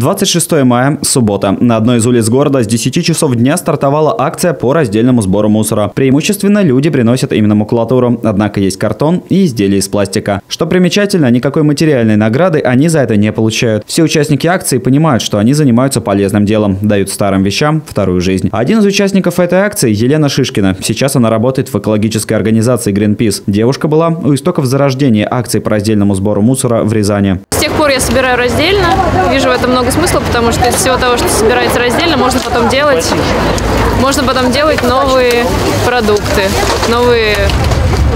26 мая, суббота. На одной из улиц города с 10 часов дня стартовала акция по раздельному сбору мусора. Преимущественно люди приносят именно макулатуру, однако есть картон и изделия из пластика. Что примечательно, никакой материальной награды они за это не получают. Все участники акции понимают, что они занимаются полезным делом, дают старым вещам вторую жизнь. Один из участников этой акции – Елена Шишкина. Сейчас она работает в экологической организации Greenpeace. Девушка была у истоков зарождения акции по раздельному сбору мусора в Рязани. С тех пор я собираю раздельно, вижу в этом много смысла, потому что из всего того, что собирается раздельно, можно потом делать новые продукты, новые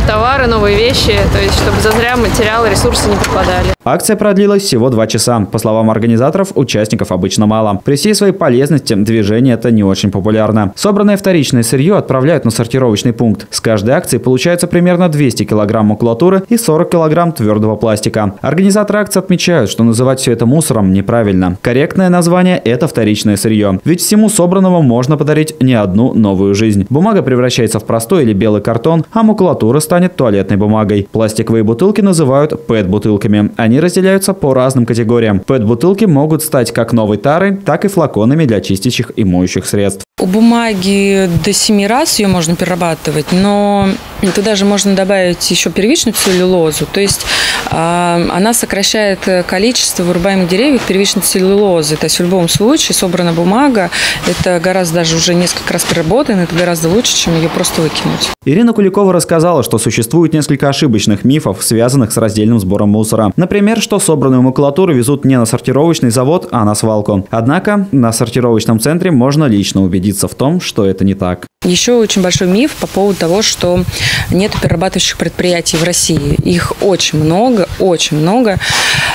товары, новые вещи, то есть чтобы зазря материалы, ресурсы не попадали. Акция продлилась всего 2 часа. По словам организаторов, участников обычно мало. При всей своей полезности движение это не очень популярно. Собранное вторичное сырье отправляют на сортировочный пункт. С каждой акции получается примерно 200 килограмм макулатуры и 40 килограмм твердого пластика. Организаторы акции отмечают, что называть все это мусором неправильно. Корректное название – это вторичное сырье. Ведь всему собранному можно подарить не одну новую жизнь. Бумага превращается в простой или белый картон, а макулатура станет туалетной бумагой. Пластиковые бутылки называют ПЭТ-бутылками. Они разделяются по разным категориям. ПЭТ-бутылки могут стать как новой тарой, так и флаконами для чистящих и моющих средств. У бумаги до 7 раз ее можно перерабатывать, но туда же можно добавить еще первичную целлюлозу. То есть она сокращает количество вырубаемых деревьев первичной целлюлозы. То есть в любом случае собрана бумага, это гораздо даже уже несколько раз переработано, это гораздо лучше, чем ее просто выкинуть. Ирина Куликова рассказала, что существует несколько ошибочных мифов, связанных с раздельным сбором мусора. Например, что собранную макулатуру везут не на сортировочный завод, а на свалку. Однако на сортировочном центре можно лично убедиться в том, что это не так. Еще очень большой миф по поводу того, что нет перерабатывающих предприятий в России. Их очень много, очень много.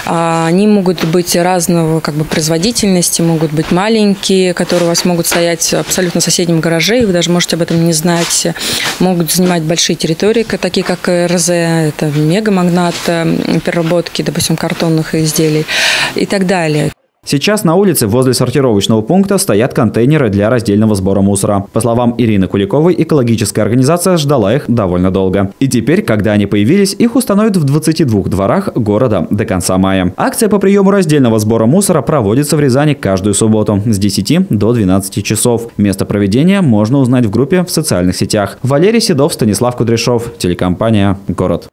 Они могут быть разного производительности, могут быть маленькие, которые у вас могут стоять абсолютно в соседнем гараже, и вы даже можете об этом не знать. Могут занимать большие территории, такие как РЗ, это мегамагнат переработки, допустим, картонных изделий и так далее. Сейчас на улице возле сортировочного пункта стоят контейнеры для раздельного сбора мусора. По словам Ирины Куликовой, экологическая организация ждала их довольно долго. И теперь, когда они появились, их установят в 22 дворах города до конца мая. Акция по приему раздельного сбора мусора проводится в Рязани каждую субботу с 10 до 12 часов. Место проведения можно узнать в группе в социальных сетях. Валерий Седов, Станислав Кудряшов, телекомпания «Город».